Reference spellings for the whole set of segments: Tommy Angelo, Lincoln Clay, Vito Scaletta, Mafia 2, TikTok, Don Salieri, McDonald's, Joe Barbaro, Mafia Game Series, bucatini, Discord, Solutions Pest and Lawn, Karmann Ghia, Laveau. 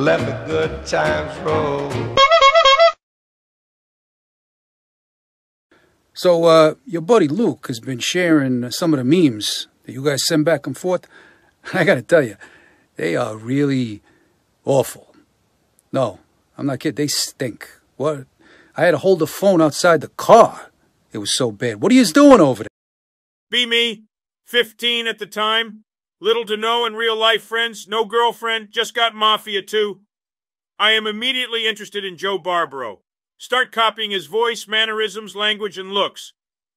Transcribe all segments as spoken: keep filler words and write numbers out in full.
let the good times roll. So, uh, your buddy Luke has been sharing some of the memes that you guys send back and forth. I gotta tell you, they are really awful. No, I'm not kidding. They stink. What? I had to hold the phone outside the car. It was so bad. What are you doing over there? Be me, fifteen at the time. Little to no in real life friends, no girlfriend, just got Mafia two. I am immediately interested in Joe Barbaro. Start copying his voice, mannerisms, language, and looks.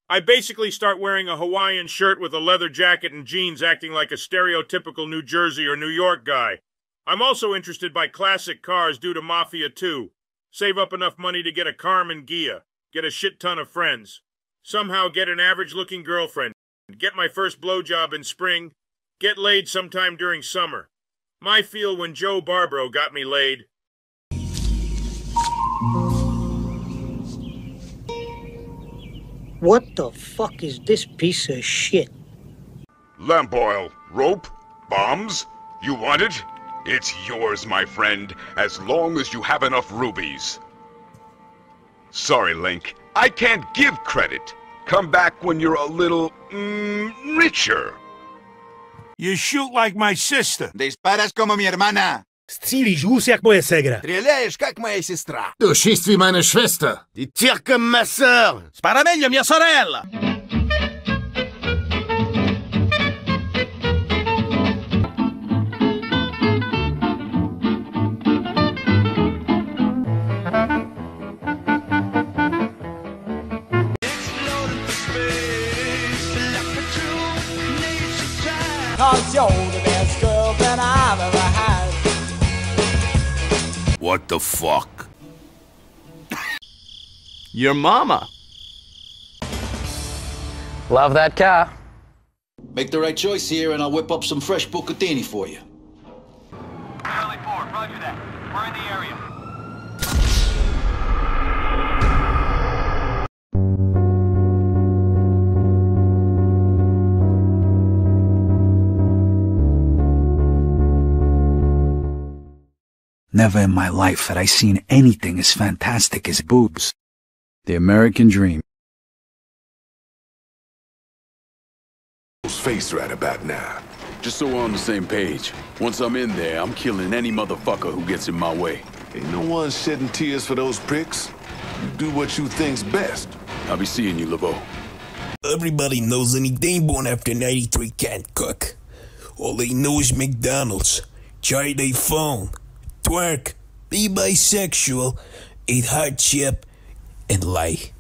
I basically start wearing a Hawaiian shirt with a leather jacket and jeans, acting like a stereotypical New Jersey or New York guy. I'm also interested by classic cars due to Mafia two. Save up enough money to get a Karmann Ghia, get a shit ton of friends, somehow get an average-looking girlfriend, get my first blowjob in spring, get laid sometime during summer. My feel when Joe Barbaro got me laid. What the fuck is this piece of shit? Lamp oil, rope, bombs. You want it? It's yours, my friend, as long as you have enough rubies. Sorry, Link. I can't give credit. Come back when you're a little, mm, richer. You shoot like my sister. Disparas como mi hermana. Střílíš hůř jak moje segra. Střílíš jak moje sestra. Du schießt wie meine Schwester. Die tire comme ma sœur. Spara meglio mia sorella. You're the best girl that I've ever had. What the fuck? Your mama. Love that car. Make the right choice here and I'll whip up some fresh bucatini for you. Charlie four, roger that. We're in the area. Never in my life had I seen anything as fantastic as boobs. The American dream. Face right about now. Just so we're on the same page. Once I'm in there, I'm killing any motherfucker who gets in my way. Ain't no one shedding tears for those pricks. You do what you think's best. I'll be seeing you, Laveau. Everybody knows anything born after ninety-three can't cook. All they know is McDonald's. Try their phone. Twerk, be bisexual, eat hot chip, and lie.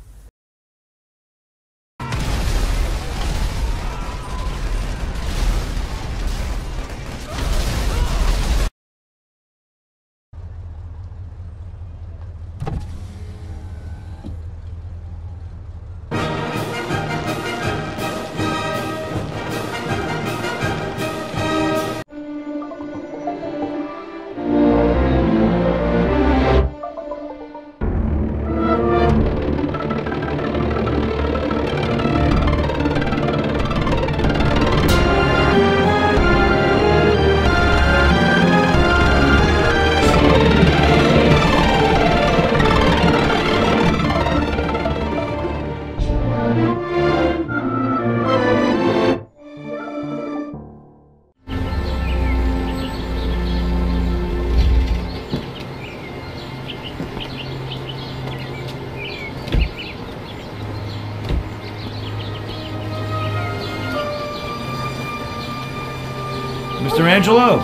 Mister Angelo!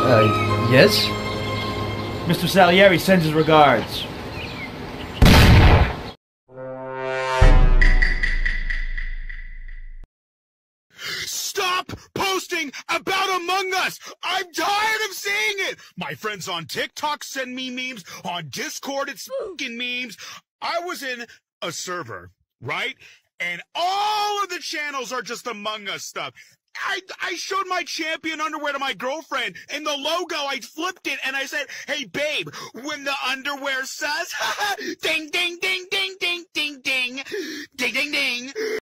Uh, yes? Mister Salieri sends his regards. Stop posting about Among Us! I'm tired of seeing it! My friends on TikTok send me memes, on Discord it's fucking memes. I was in a server, right? And all of the channels are just Among Us stuff. I, I showed my champion underwear to my girlfriend, and the logo, I flipped it, and I said, hey, babe, when the underwear says, ding, ding, ding, ding, ding, ding, ding, ding, ding, ding. They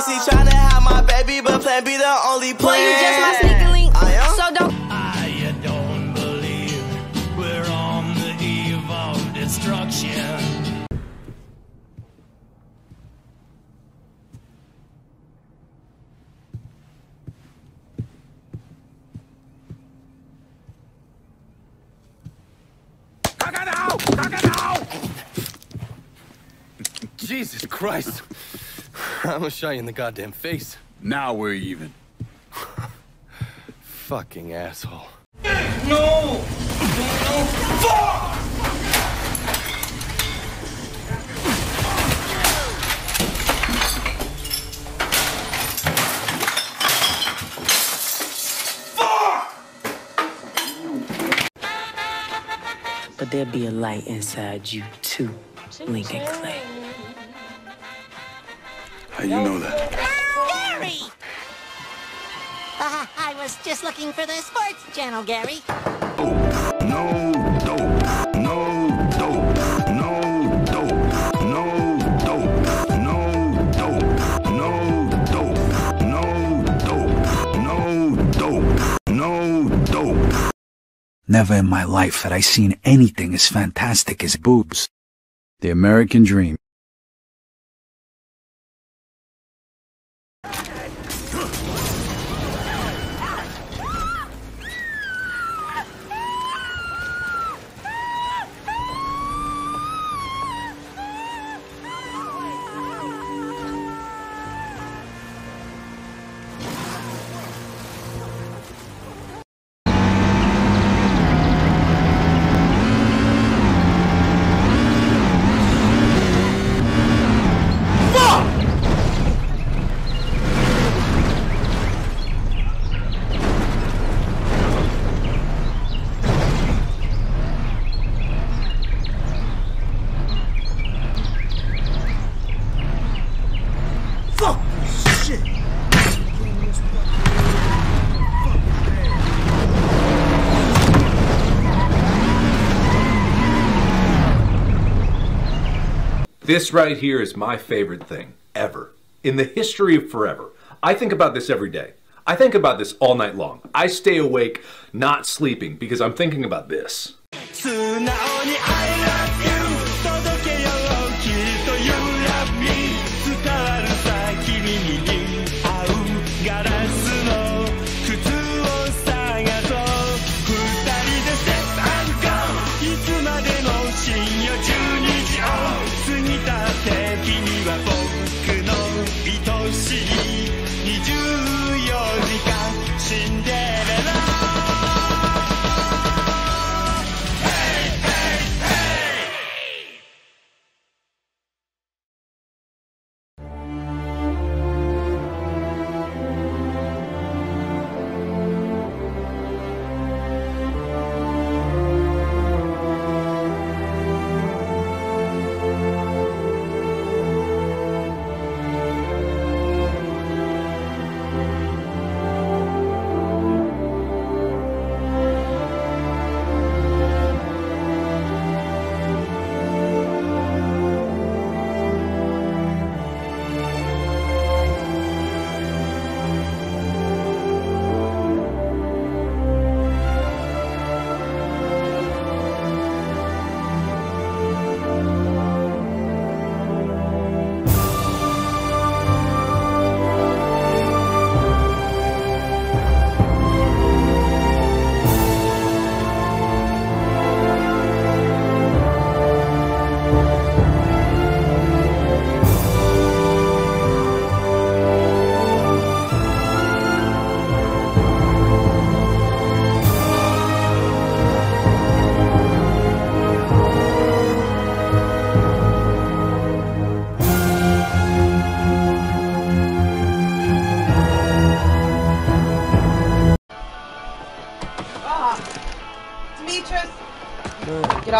see trying to have my baby. Plan B, but Plan B the only plan. Well, you just my sneaker link, I am? So don't I don't believe we're on the eve of destruction. Jesus Christ! I'm gonna shot you in the goddamn face. Now we're even. Fucking asshole. No! No! Fuck! But there'll be a light inside you too, Lincoln Clay. How do you know that? Gary! Uh, I was just looking for the sports channel, Gary. Dope. No dope. No dope. No dope. No dope. No dope. No dope. No dope. No dope. No dope. Never in my life had I seen anything as fantastic as boobs. The American dream. This right here is my favorite thing ever in the history of forever. I think about this every day. I think about this all night long. I stay awake, not sleeping, because I'm thinking about this.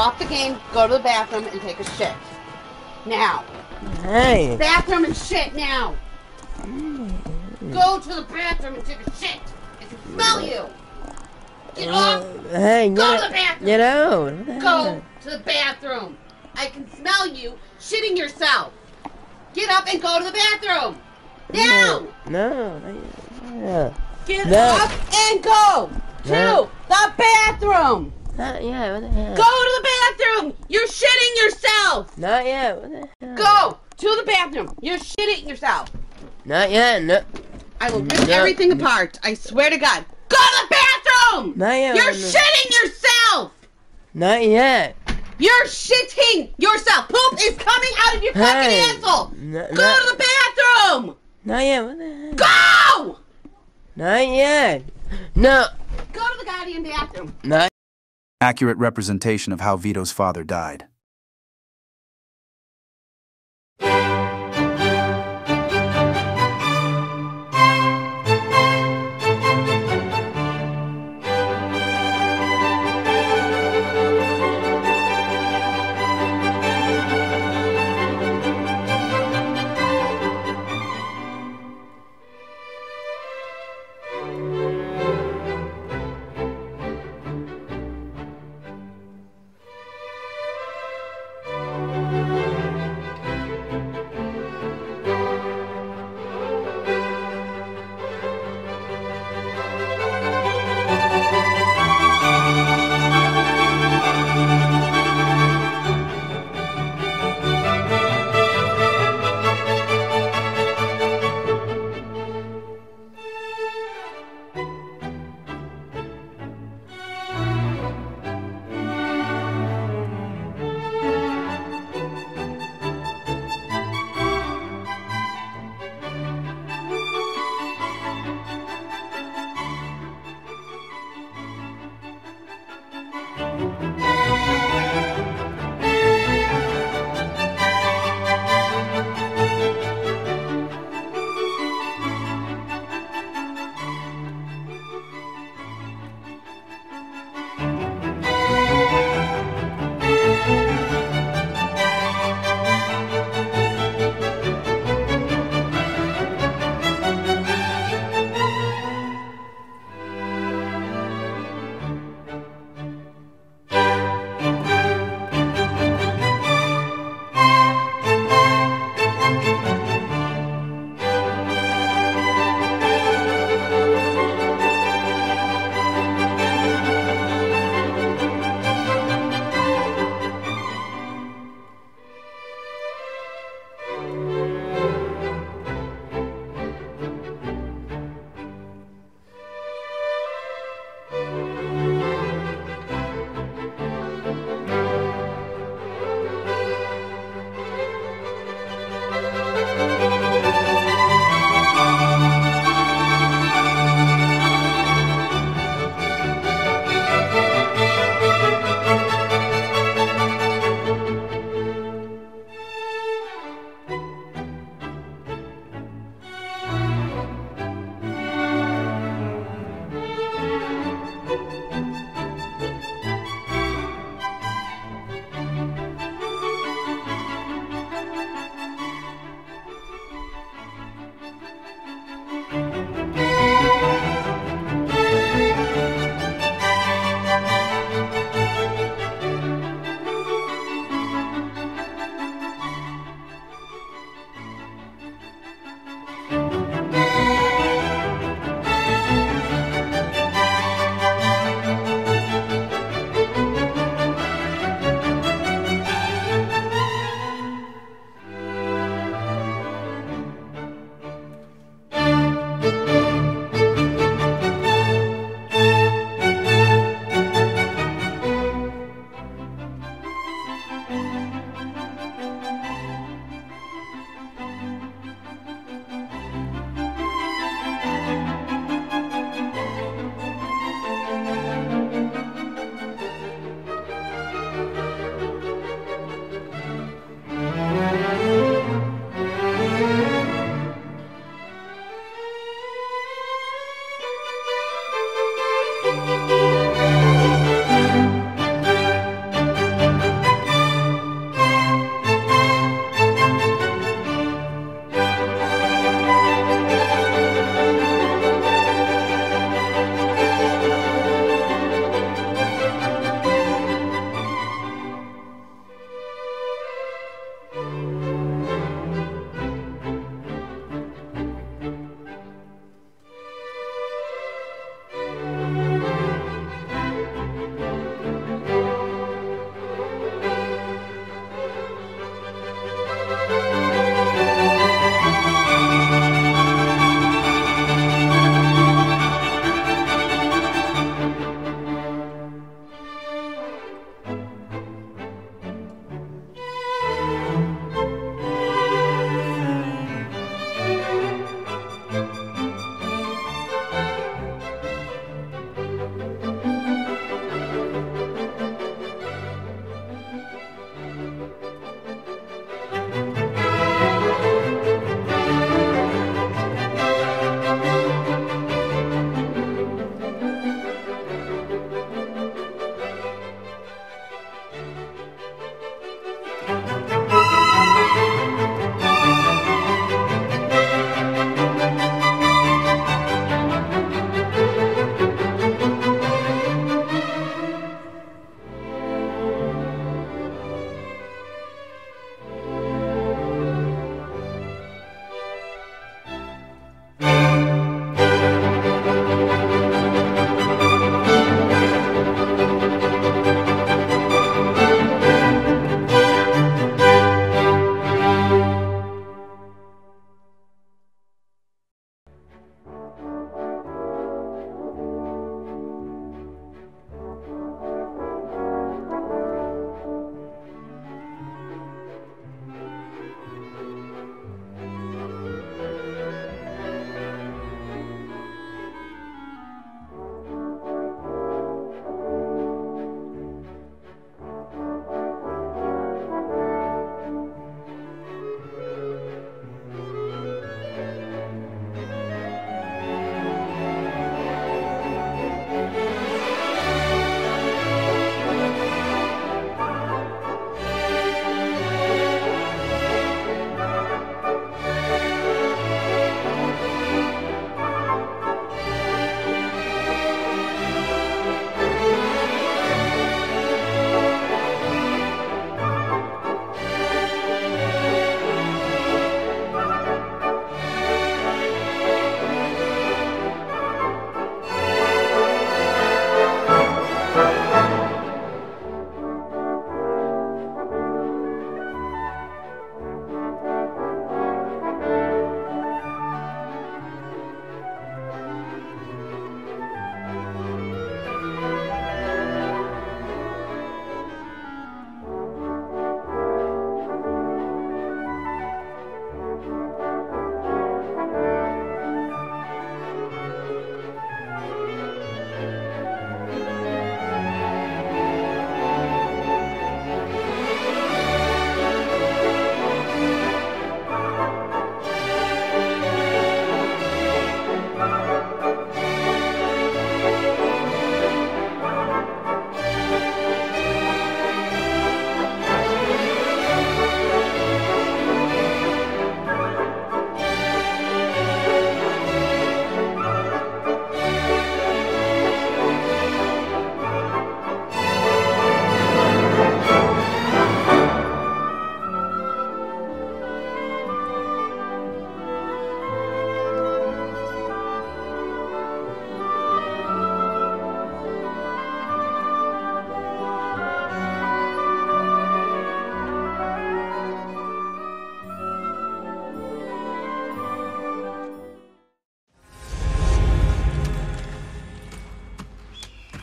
Off the game, go to the bathroom, and take a shit. Now. Hey. Bathroom and shit now. Go to the bathroom and take a shit. I can smell you. Get off. Hey, go get, to the bathroom. Get out. Go to the bathroom. I can smell you shitting yourself. Get up and go to the bathroom. No! No, no, no. Get no. up and go to no. the bathroom! Not yet, what the hell? Go to the bathroom! You're shitting yourself! Not yet, what the hell? Go to the bathroom! You're shitting yourself! Not yet, no. I will rip no. everything no. apart, I swear to God. Go to the bathroom! Not yet. You're no. shitting yourself! Not yet. You're shitting yourself! Poop is coming out of your fucking hey. asshole! No, go not... to the bathroom! Not yet, what the hell? Go! Not yet. No. Go to the goddamn bathroom. Not accurate representation of how Vito's father died.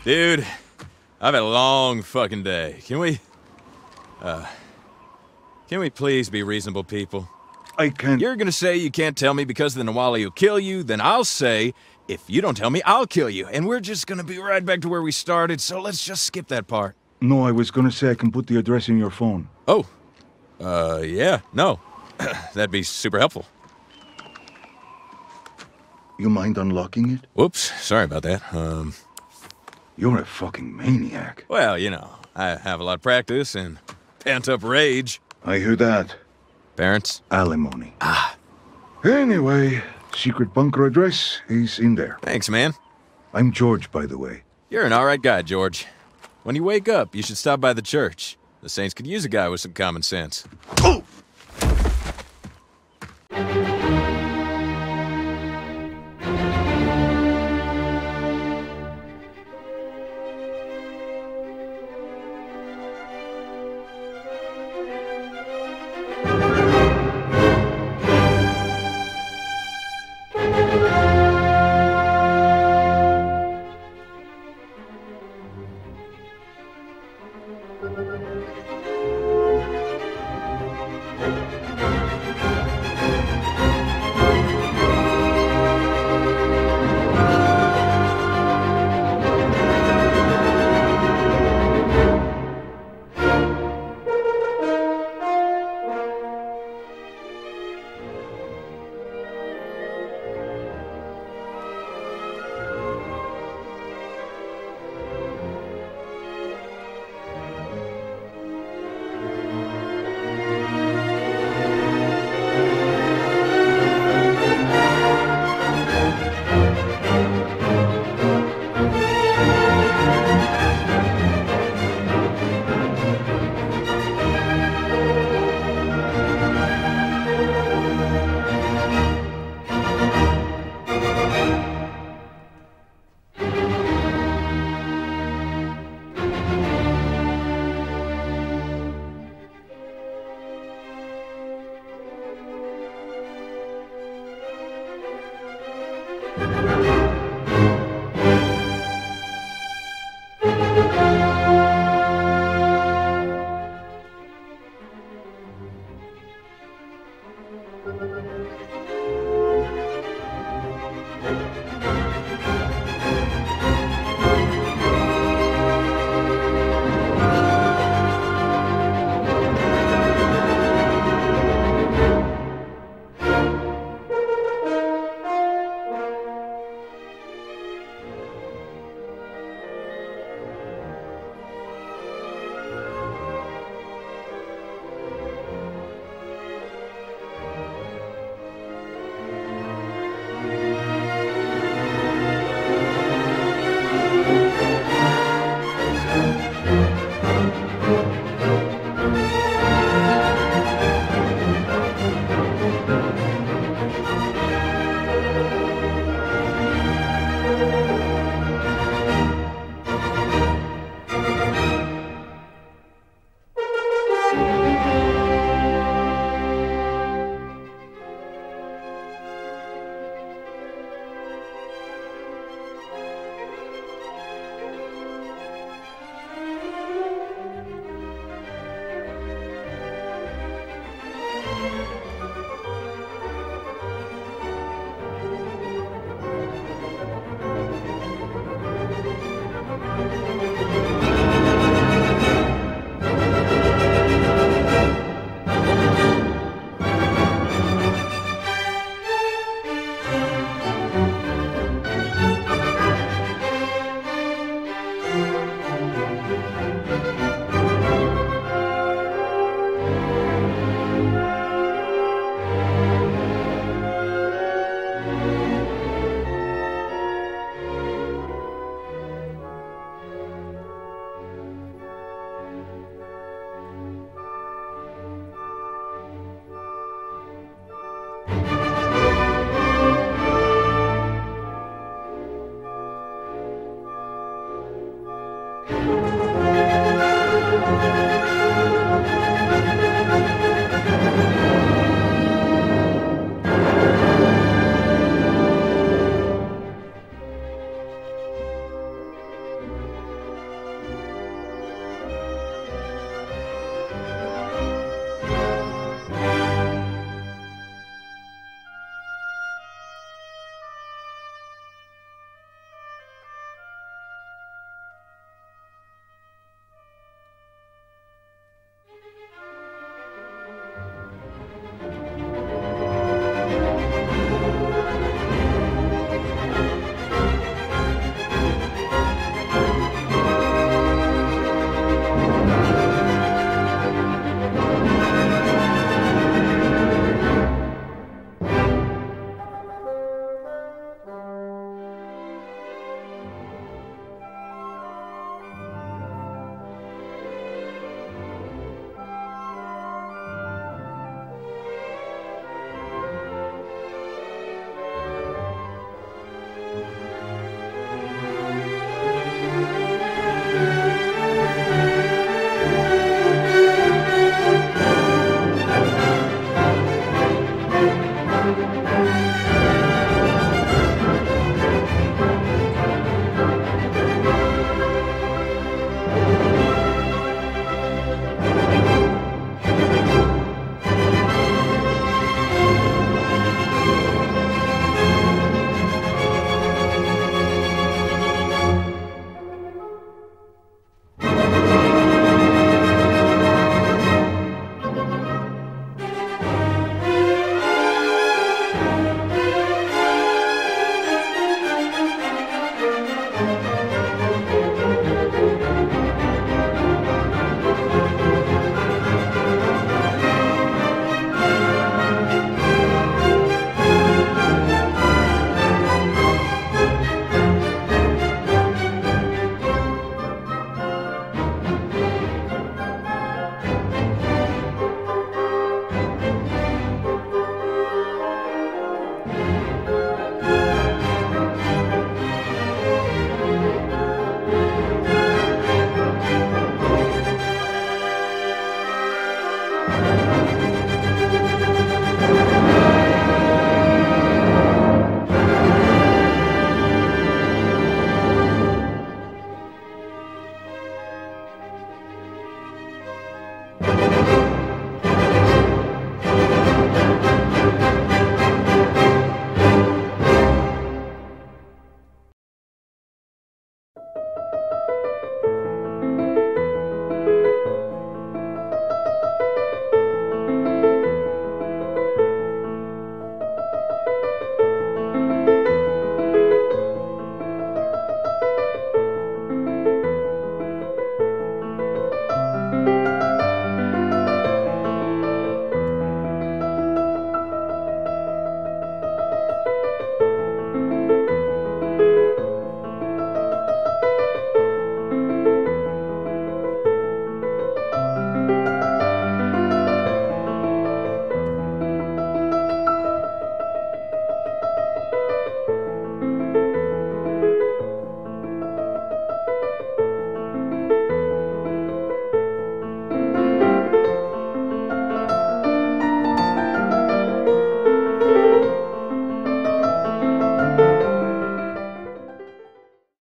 Dude, I've had a long fucking day. Can we, uh, can we please be reasonable people? I can't. You're gonna say you can't tell me because the Nawali will kill you, then I'll say, if you don't tell me, I'll kill you. And we're just gonna be right back to where we started, so let's just skip that part. No, I was gonna say I can put the address in your phone. Oh, uh, yeah, no. That'd be super helpful. You mind unlocking it? Whoops, sorry about that. Um... You're a fucking maniac. Well, you know, I have a lot of practice and pent-up rage. I hear that. Parents? Alimony. Ah. Anyway, secret bunker address is in there. Thanks, man. I'm George, by the way. You're an alright guy, George. When you wake up, you should stop by the church. The Saints could use a guy with some common sense. Oh!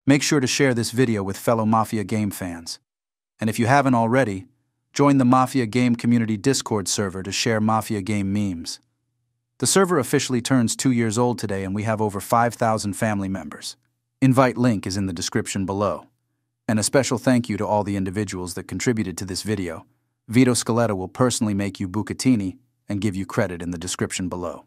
Make sure to share this video with fellow Mafia game fans. And if you haven't already, join the Mafia game community Discord server to share Mafia game memes. The server officially turns two years old today and we have over five thousand family members. Invite link is in the description below. And a special thank you to all the individuals that contributed to this video. Vito Scaletta will personally make you bucatini and give you credit in the description below.